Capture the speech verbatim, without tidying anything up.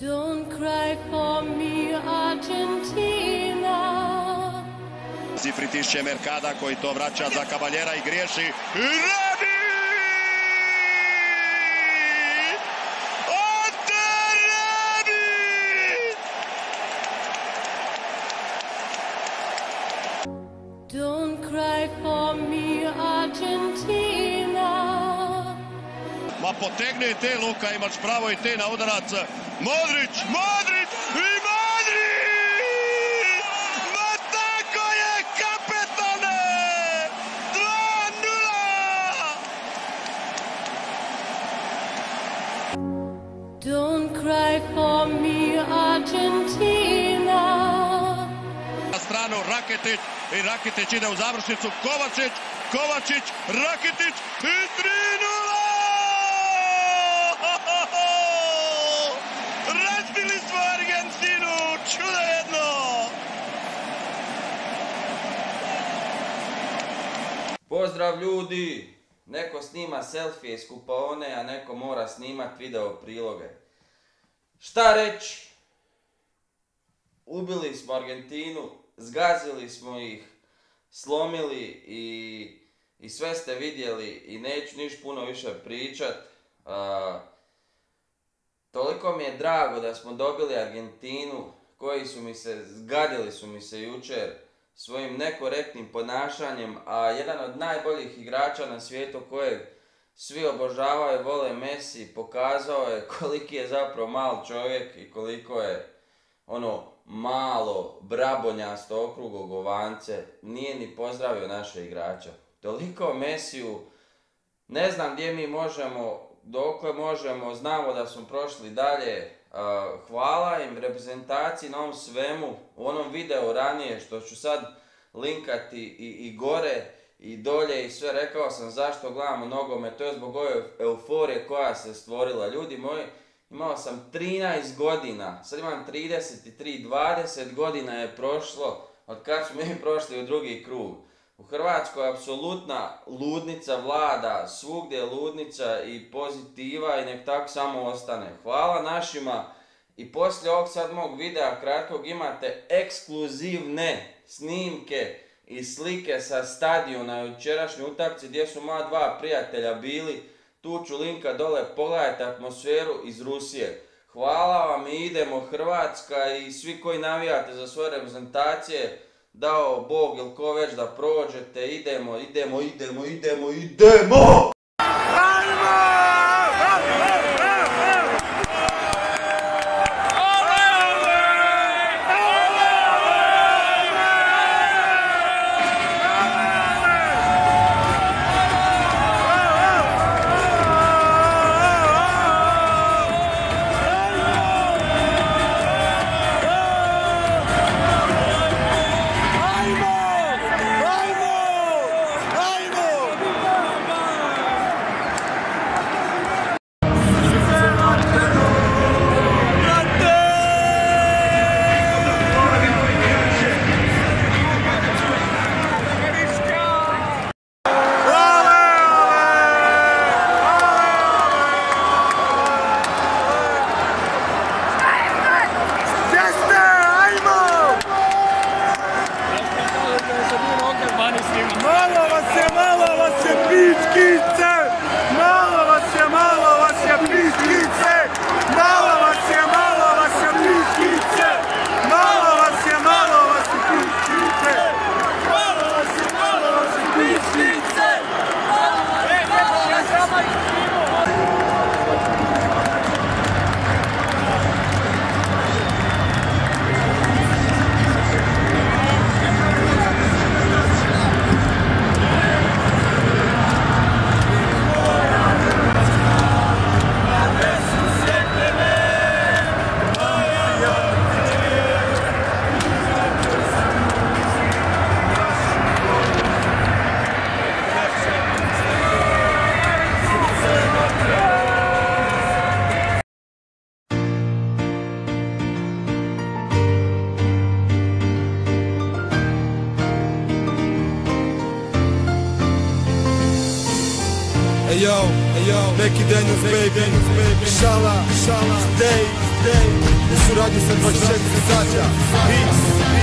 Don't cry for me, Argentina. Zifri tišće Mercada koji to vraća za Cavaljera I griješi. Radi! Don't cry for me, Argentina. Ma potegne I te, Luka, imaš pravo I te na udarac. Modrić, Modrić I Modrić! Ma tako je, kapetane! dva nula! Don't cry for me, Argentina. Na stranu Rakitić. I Rakitić ide u završnicu, Kovačić, Kovačić, Rakitić I tri nula! Razbili smo Argentinu, čudo jedno! Pozdrav ljudi! Neko snima selfije iz kupaone, a neko mora snimat video priloge. Šta reći? Ubili smo Argentinu, zgazili smo ih, slomili I, i sve ste vidjeli I neću niš puno više pričat. Uh, toliko mi je drago da smo dobili Argentinu, koji su mi se, zgadili su mi se jučer svojim nekorektnim ponašanjem, a jedan od najboljih igrača na svijetu kojeg svi obožavaju, vole Messi, pokazao je koliki je zapravo mal čovjek I koliko je ono malo brabonjasto okruglo govance, nije ni pozdravio naše igrača. Toliko o Messiju, ne znam gdje mi možemo, dokle možemo, znamo da smo prošli dalje. Hvala im reprezentaciji na ovom svemu, u onom videu ranije što ću sad linkati i, i gore I dolje I sve, rekao sam zašto gledamo nogomet, to je zbog ove euforije koja se stvorila. Ljudi moji, imao sam trinaest godina, sad imam trideset tri, dvadeset godina je prošlo od kad smo mi prošli u drugi krug. U Hrvatskoj je apsolutna ludnica vlada, svugdje je ludnica I pozitiva I nek tako samo ostane. Hvala našima I poslije ovog sad mog videa kratkog imate ekskluzivne snimke I slike sa stadiona I jučerašnjoj utakmici gdje su moja dva prijatelja bili. Tu ću linka dole, pogledajte atmosferu iz Rusije. Hvala vam I idemo Hrvatska I svi koji navijate za svoje reprezentacije, dao Bog ili ko već da prođete, idemo, idemo, idemo, idemo, idemo! Yo, yo, neki Daniels, baby, baby, baby, shala, shala, stay, stay. radi se dvadeset četiri sata.